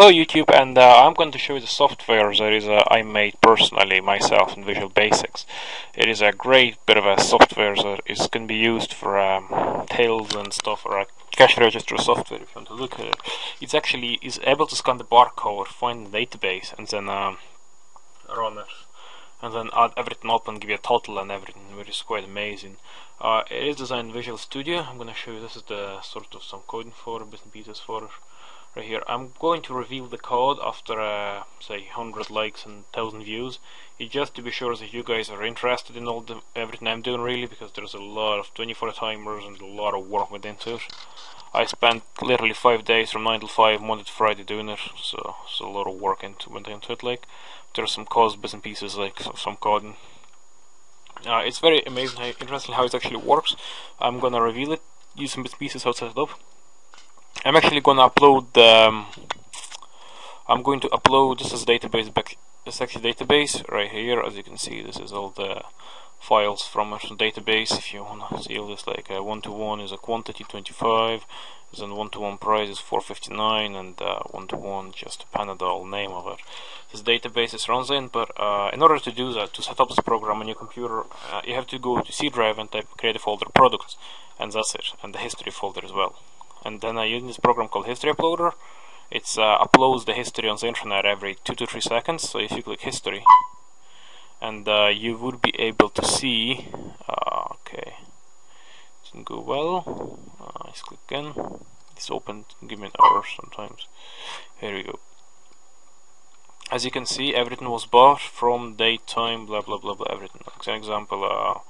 Hello YouTube, and I'm going to show you the software that is I made personally myself in Visual Basics. It is a great bit of a software that is can be used for tables and stuff, or a cash register software if you want to look at it. It's actually is able to scan the barcode, find the database, and then run it, and then add everything up and give you a total and everything, which is quite amazing. It is designed in Visual Studio. I'm going to show you this is the sort of some coding for bits and pieces for it. Right here, I'm going to reveal the code after say 100 likes and 1000 views. It's just to be sure that you guys are interested in all the everything I'm doing, really, because there's a lot of 24 timers and a lot of work went into it. I spent literally 5 days from 9 to 5, Monday to Friday, doing it, so it's a lot of work went into it. Like, there's some cause bits and pieces, like some coding. It's very amazing, interesting how it actually works. I'm gonna reveal it, use some bits and pieces, how to set it up. I'm actually going to upload this is database back. This is actually database right here, as you can see. This is all the files from our database. If you want to see all this, like 1-to-1 is a quantity 25, then 1-to-1 price is 459, and 1-to-1 just a Panadol name of it. This database is runs in, but in order to do that, to set up this program on your computer, you have to go to C drive and type create a folder products, and that's it, and the history folder as well. And then I use this program called History Uploader. It uploads the history on the internet every 2 to 3 seconds. So if you click history, and you would be able to see. Okay, doesn't go well. Let's click again. It's open. Give me an error sometimes. Here we go. As you can see, everything was bought from date, time, blah blah blah blah. Everything. For example.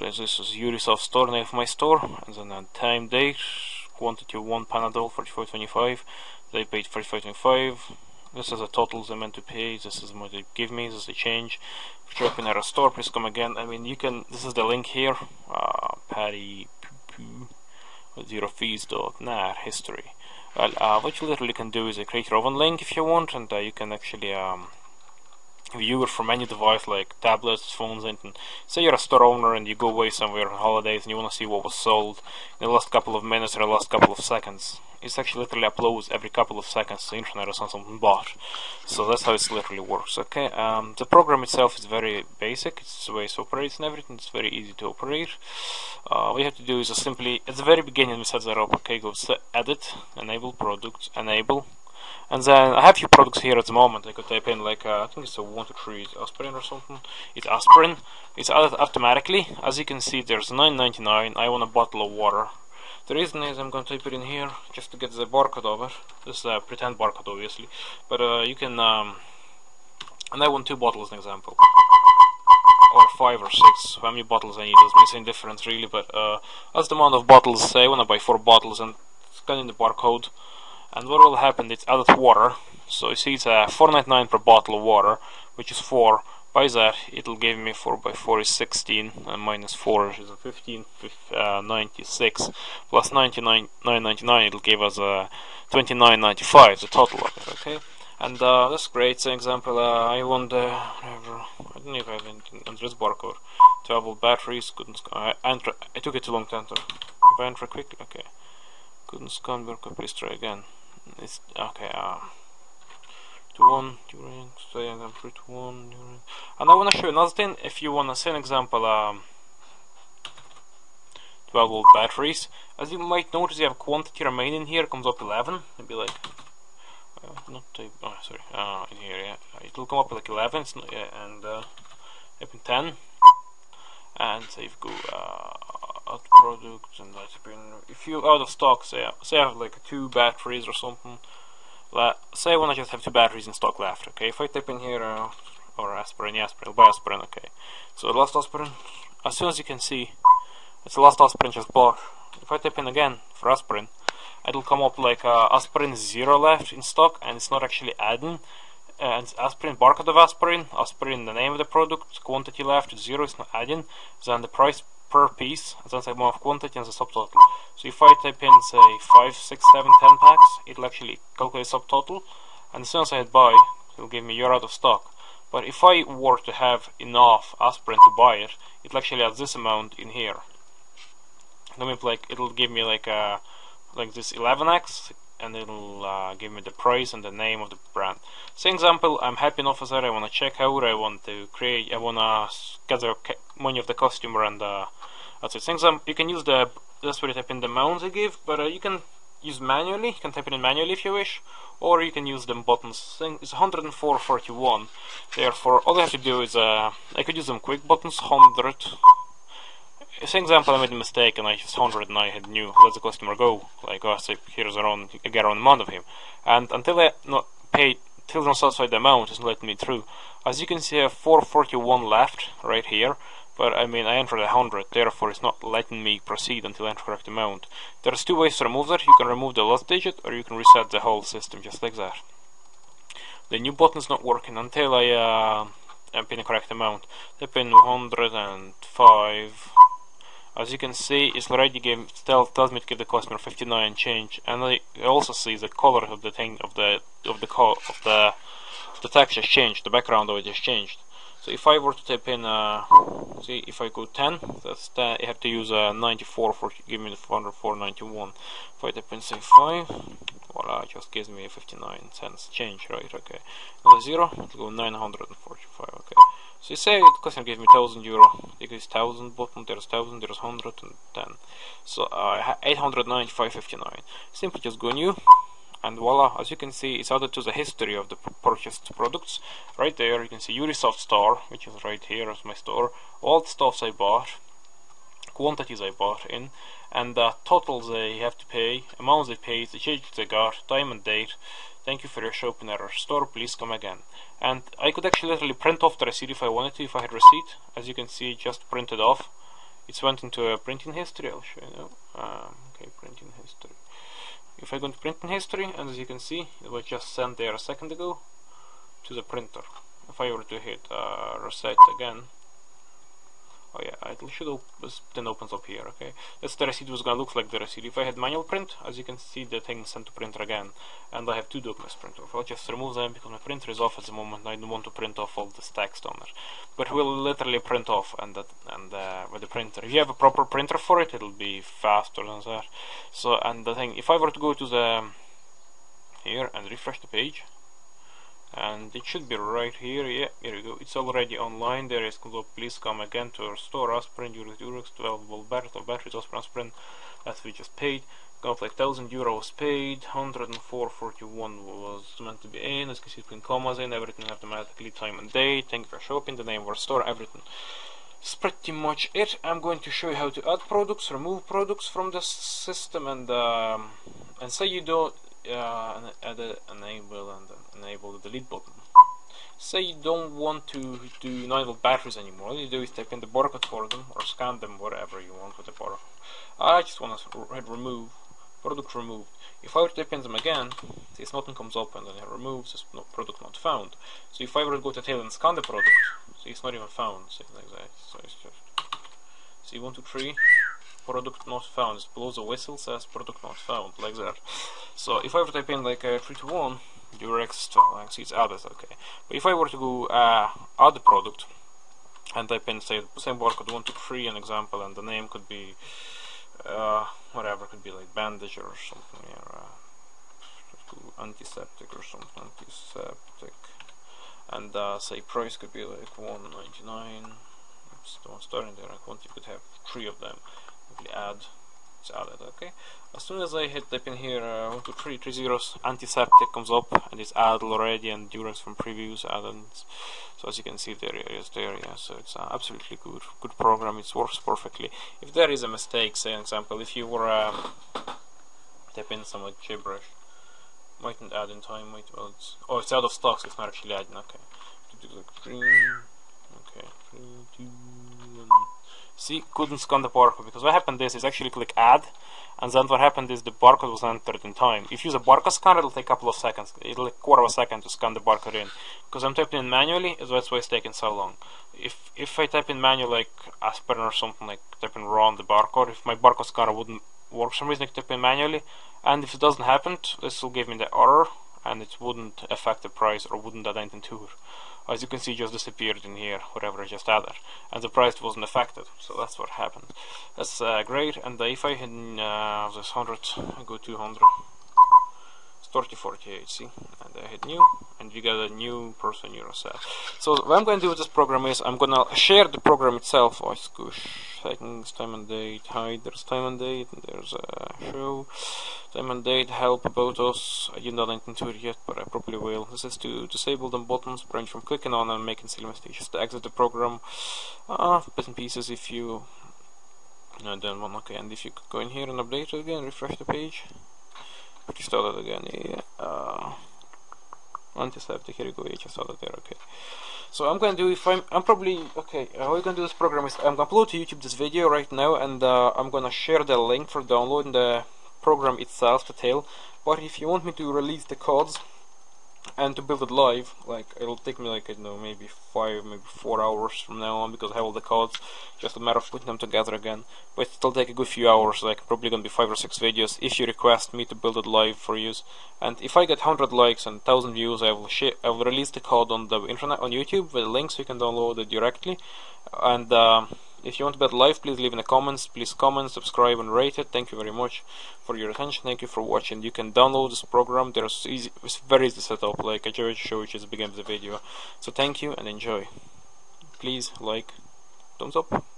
This is UriSoft store, name of my store, and then a time date, quantity 1 Panadol 44.25. They paid 45.25. This is the totals they meant to pay. This is what they give me. This is the change. If you're in a store, please come again. I mean, you can. This is the link here. Patty zerofees.net history. Well, what you literally can do is create your own link if you want, and you can actually viewer from any device like tablets, phones, anything. Say you're a store owner and you go away somewhere on holidays and you want to see what was sold in the last couple of minutes or the last couple of seconds. It's actually literally uploads every couple of seconds to the internet or something bought. So that's how it literally works. Okay, the program itself is very basic. It's the way it operates and everything. It's very easy to operate. What you have to do is just simply at the very beginning we set that up. Okay, go to edit, enable products, enable. And then I have few products here at the moment. I could type in like I think it's a 1-2-3 aspirin or something. It's aspirin. It's added automatically. As you can see, there's $9.99. I want a bottle of water. The reason is I'm going to type it in here just to get the barcode over. This is a pretend barcode, obviously, but you can. And I want 2 bottles, an example, or 5 or 6. How many bottles I need doesn't make any difference really, but that's the amount of bottles. Say I want to buy 4 bottles and scan in the barcode. And what will happen, it's added water, so you see it's $4.99 per bottle of water, which is 4. By that, it'll give me 4 by 4 is 16, and minus 4 is 15, 96, plus 9.99, it'll give us 29.95, the total of it, okay? And that's great. So example, I want I don't know if I have this barcode, travel batteries, couldn't enter, it took it too long to enter. If I enter quickly, okay. Couldn't scan barcode, please try again. It's okay. 2-1 during stay and then 3-1 during. And I want to show you another thing. If you want to say an example, 12-volt batteries. As you might notice, you have quantity remaining here. Comes up 11. It'll be like not type. Oh, sorry. In here, yeah. It'll come up like 11. It's not, yeah, and up in 10. And save go. Products and that's been. If you out of stock, say I have like 2 batteries or something. Say I want to just have 2 batteries in stock left. Okay, if I type in here or aspirin, yeah, aspirin, buy aspirin. Okay, so the last aspirin. As soon as you can see, it's the last aspirin just bought. If I type in again for aspirin, it'll come up like aspirin 0 left in stock, and it's not actually adding. And aspirin, barcode of aspirin, aspirin, the name of the product, quantity left 0, it's not adding. Then the price per piece, and then the amount of quantity and the subtotal. So if I type in say 5, 6, 7, 10 packs, it'll actually calculate subtotal, and as soon as I hit buy, it'll give me you're out of stock. But if I were to have enough aspirin to buy it, it'll actually add this amount in here. Let me like it'll give me like this 11x, and it'll give me the price and the name of the brand. So example, I'm happy officer, I want to check out, I want to gather money of the customer, and that's it. So example, you can use the, that's where you type in the amount they give, but you can use manually, you can type it in manually if you wish, or you can use them buttons. It's 104.41, therefore all I have to do is, I could use them quick buttons, 100. For example, I made a mistake and I used 100 and I had new, let the customer go, like, oh, so here's around, I get around amount of him, and until I not paid, till not satisfied the amount, it's not letting me through. As you can see, I have 441 left right here, but I mean I entered 100, therefore it's not letting me proceed until I enter correct amount. There's two ways to remove that, you can remove the last digit or you can reset the whole system just like that. The new button's not working until I am pin the correct amount. Type in 105. As you can see, it's already tells me to give the customer 59 and change, and I also see the color of the thing of the text has changed, the background of it has changed. So if I were to type in, see if I go 10, that's 10, I have to use 94 for give me the 491. If I type in say 5, voila, it just gives me 59 cents change, right? Okay. Now 0, it'll go 945. Okay. So you say the customer gave me 1,000 euro. There's 1,000 button, there's 1,000, there's 110. So 895.59. Simply just go new, and voila! As you can see, it's added to the history of the purchased products. Right there, you can see UriSoft store, which is right here as my store. All the stuffs I bought, quantities I bought in, and the totals they have to pay, amounts they paid, the changes they got, time and date. Thank you for your shopping at our store, please come again. And I could actually literally print off the receipt if I wanted to, if I had receipt. As you can see, it just printed off. It went into a printing history, I'll show you now. Okay, printing history. If I go into printing history, and as you can see, it was just sent there a second ago to the printer. If I were to hit reset again, oh yeah, it should then opens up here. Okay, that's the receipt. Was gonna look like the receipt if I had manual print. As you can see, the thing sent to printer again, and I have two documents printed off. I'll just remove them because my printer is off at the moment. I don't want to print off all this text on it, but we'll literally print off with the printer. If you have a proper printer for it, it'll be faster than that. So, and the thing, if I were to go to the here and refresh the page, and it should be right here. Yeah, here we go. It's already online. There is please come again to our store. Aspirin, Urex, 12 volt batteries, aspirin that we just paid. Got like 1,000 euros paid. 104.41 was meant to be in. As you can see, between commas in everything automatically. Time and date. Thank you for shopping. The name of our store. Everything. It's pretty much it. I'm going to show you how to add products, remove products from the system, and say you don't. Enable and enable the delete button. Say you don't want to do 9V batteries anymore. All you do is type in the barcode for them or scan them wherever you want with the barcode. I just want to hit remove, product removed. If I were to type in them again, this nothing comes up and then it removes, it's no product not found. So if I were to go to tail and scan the product, so it's not even found, so like that. So it's just see 1, 2, 3. Product not found. It blows a whistle, says product not found, like that. So if I were to type in like 321, Durex, see it's added, okay. But if I were to go add the product and type in say the same barcode 1, 2, 3, an example, and the name could be whatever, could be like bandage or something, or antiseptic or something, antiseptic, and say price could be like 1.99. It's the one starting there. I want you could have 3 of them. Add, it's added, okay. As soon as I hit type in here 1, 2, 3, 3 zeros, antiseptic comes up and it's added already, and Durex from previews added. So as you can see, there it is there, yeah. So it's absolutely good program. It works perfectly. If there is a mistake, say an example, if you were type in some like gibberish, mightn't add in time. Might well, it's out of stock, so it's not actually adding. Okay, okay, 3, 2, 1. See, couldn't scan the barcode, because what happened is actually click add, and then what happened is the barcode was entered in time. If you use a barcode scanner, it'll take a couple of seconds, it'll take 1/4 of a second to scan the barcode in, because I'm typing in manually, so that's why it's taking so long. If I type in manual like aspirin or something, like type in raw on the barcode, if my barcode scanner wouldn't work for some reason, I could type in manually, and if it doesn't happen, this will give me the error, and it wouldn't affect the price or wouldn't add anything to it. As you can see, it just disappeared in here, whatever I just added, and the price wasn't affected, so that's what happened. That's great, and if I hit this 100, I go 200, 3048, see, and I hit new, and you got a new person yourself. So what I'm going to do with this program is I'm going to share the program itself. Oh, squish, settings, time and date, hide, there's time and date, and there's a show, time and date, help, about us. I didn't know anything to it yet, but I probably will. This is to disable the buttons, branch from clicking on and making silly mistakes to exit the program, bits and pieces if you don't want. Okay, and if you could go in here and update it again, refresh the page. Restart it again, yeah. Antiseptic, here you go, yeah, just started there, okay. So I'm gonna do, if I'm probably, okay, how I'm gonna do this program is I'm gonna upload to YouTube this video right now, and I'm gonna share the link for downloading the program itself, the tail. But if you want me to release the codes and to build it live, like, it'll take me like, I don't know, maybe 4 hours from now on, because I have all the codes, just a matter of putting them together again. But it'll take a good few hours, like probably gonna be 5 or 6 videos if you request me to build it live for use. And if I get 100 likes and 1,000 views, I will release the code on the internet, on YouTube, with links, so you can download it directly. And if you want to bet live, please leave in the comments, please comment, subscribe and rate it. Thank you very much for your attention, thank you for watching. You can download this program, it's very easy setup, like I just showed you at the beginning of the video. So thank you and enjoy. Please like, thumbs up.